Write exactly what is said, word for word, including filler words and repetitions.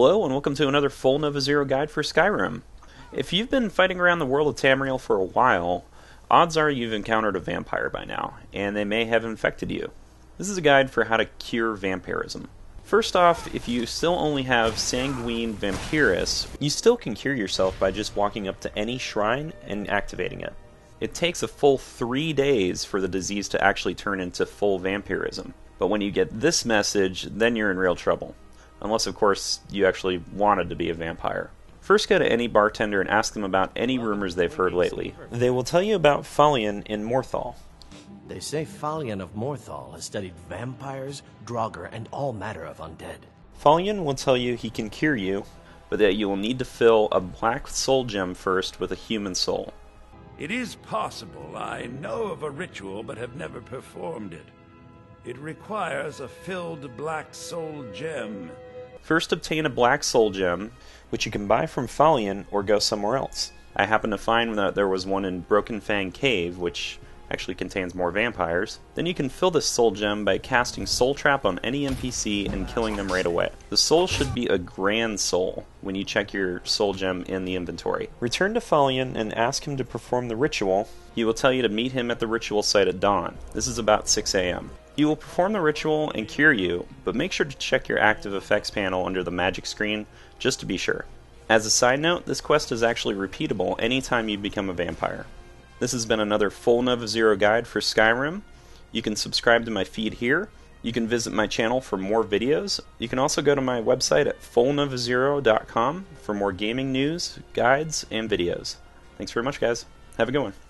Hello and welcome to another Full Nova Zero guide for Skyrim. If you've been fighting around the world of Tamriel for a while, odds are you've encountered a vampire by now, and they may have infected you. This is a guide for how to cure vampirism. First off, if you still only have Sanguinare Vampiris, you still can cure yourself by just walking up to any shrine and activating it. It takes a full three days for the disease to actually turn into full vampirism, but when you get this message, then you're in real trouble. Unless, of course, you actually wanted to be a vampire. First go to any bartender and ask them about any rumors they've heard lately. They will tell you about Falion in Morthal. They say Falion of Morthal has studied vampires, draugr, and all matter of undead. Falion will tell you he can cure you, but that you will need to fill a black soul gem first with a human soul. It is possible. I know of a ritual, but have never performed it. It requires a filled black soul gem. First obtain a black soul gem, which you can buy from Falion or go somewhere else. I happened to find that there was one in Broken Fang Cave, which actually contains more vampires. Then you can fill this soul gem by casting Soul Trap on any N P C and killing them right away. The soul should be a grand soul when you check your soul gem in the inventory. Return to Falion and ask him to perform the ritual. He will tell you to meet him at the ritual site at dawn. This is about six A M He will perform the ritual and cure you, but make sure to check your active effects panel under the magic screen just to be sure. As a side note, this quest is actually repeatable anytime you become a vampire. This has been another Full Nova Zero guide for Skyrim. You can subscribe to my feed here. You can visit my channel for more videos. You can also go to my website at full nova zero dot com for more gaming news, guides, and videos. Thanks very much, guys. Have a good one.